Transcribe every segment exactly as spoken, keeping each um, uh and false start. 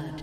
blood.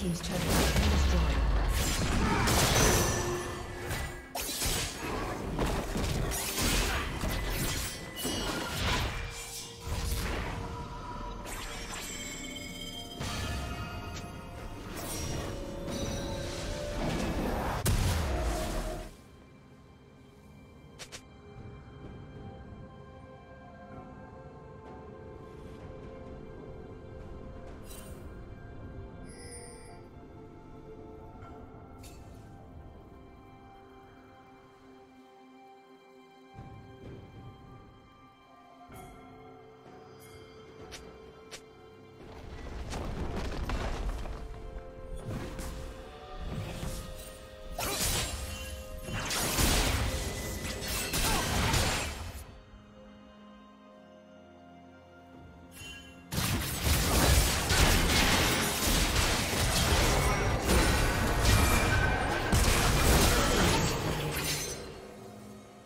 He's trying to destroy.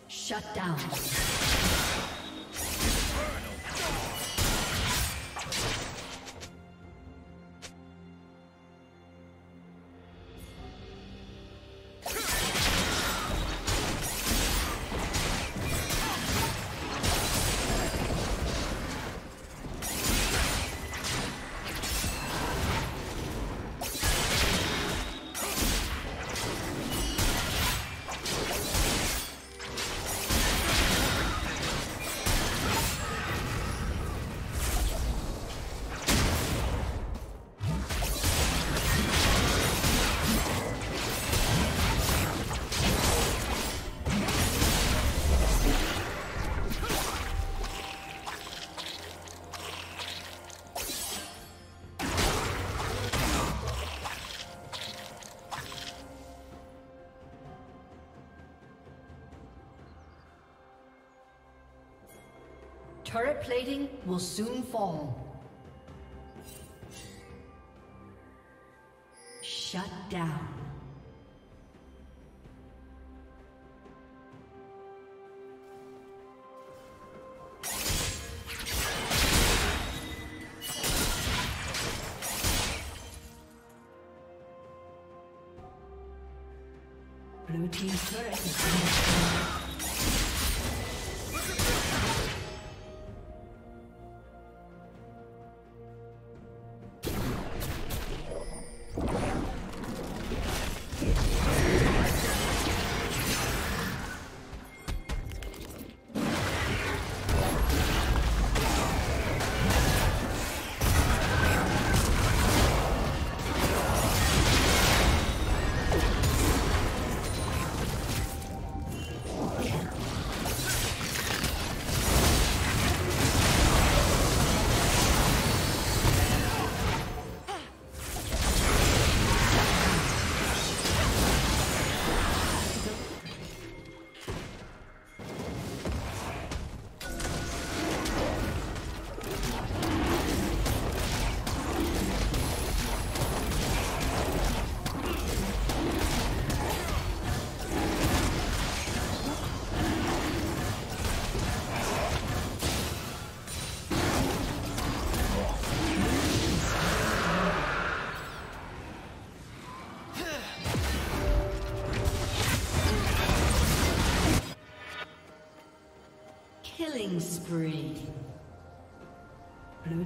Shut down. Turret plating will soon fall. Shut down. Blue team's turret is destroyed. Killing spree. Blue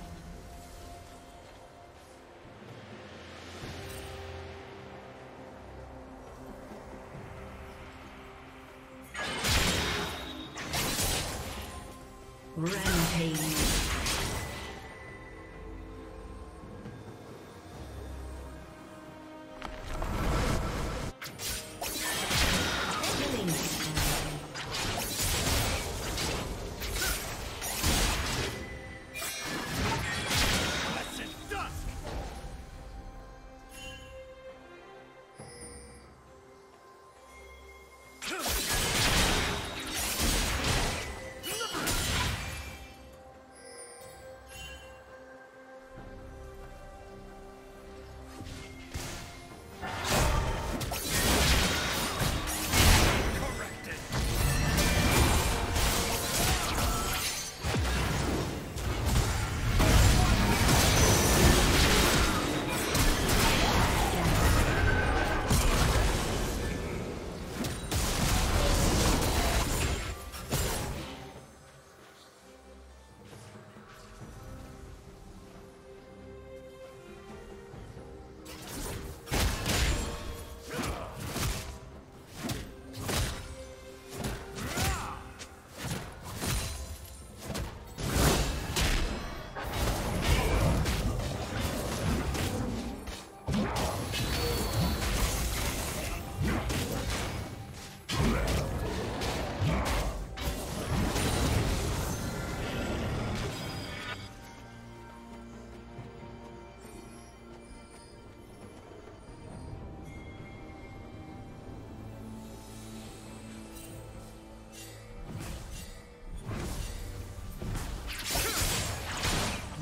Rampage.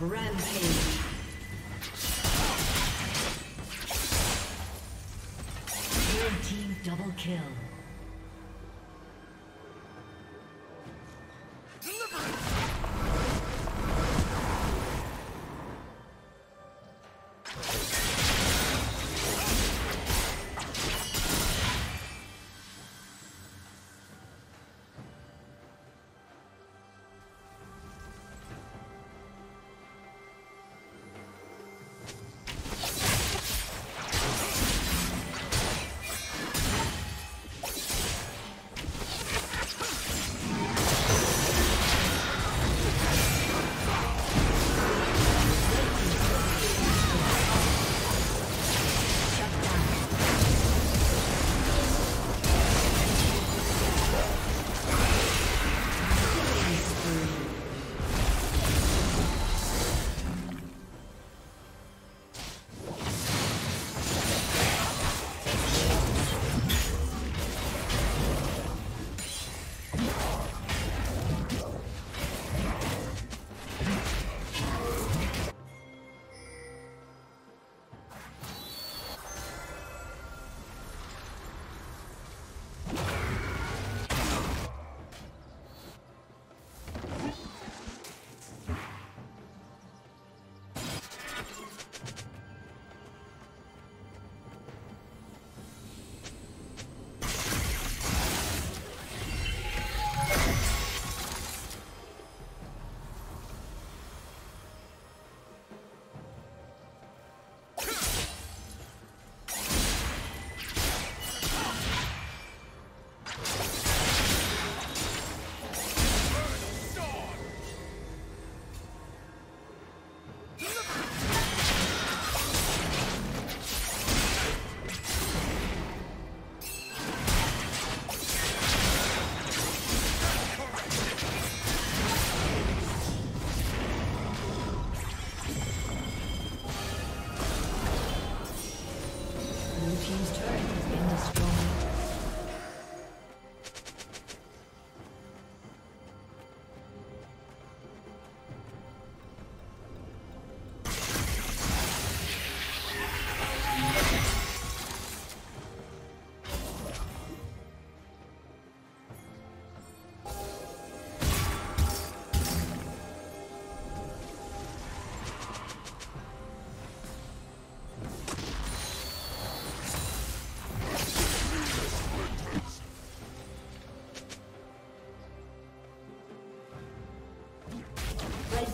Rampage. Your team double kill.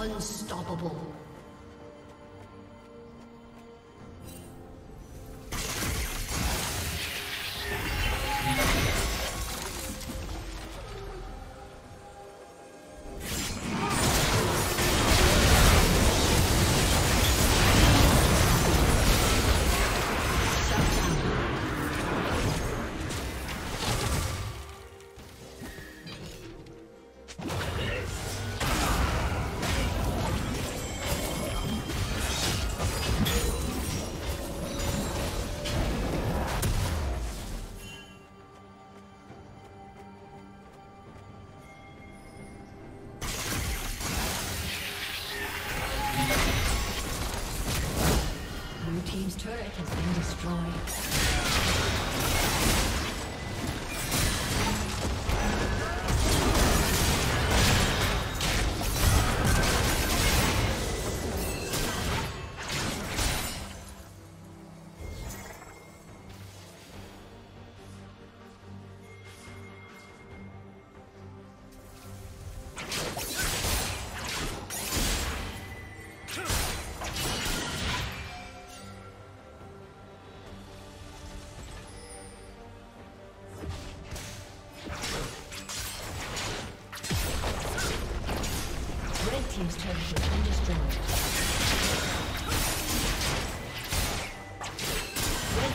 Unstoppable. Team's turret has been destroyed. Red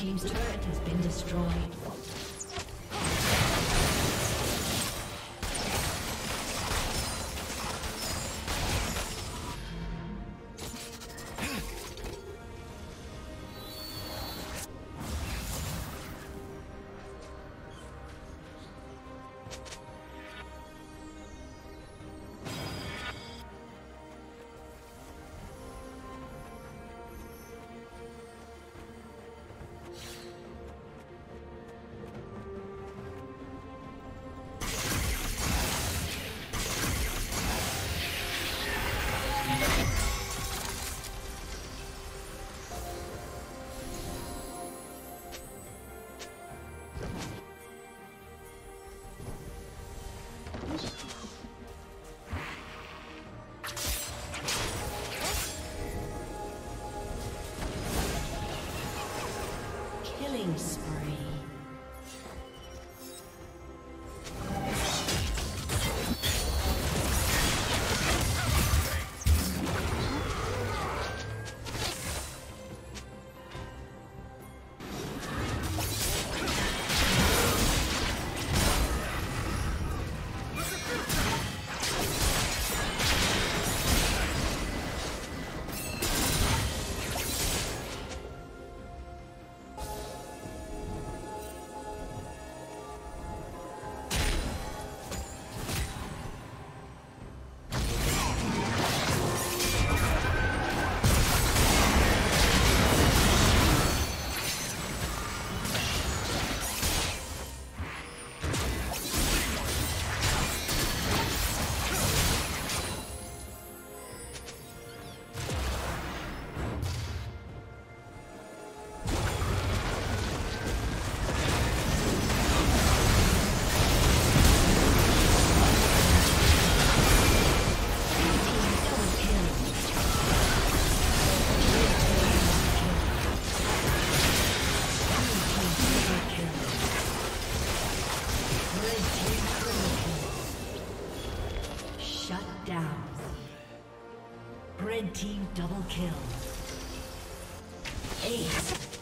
Team's turret has been destroyed. Kill. Ace.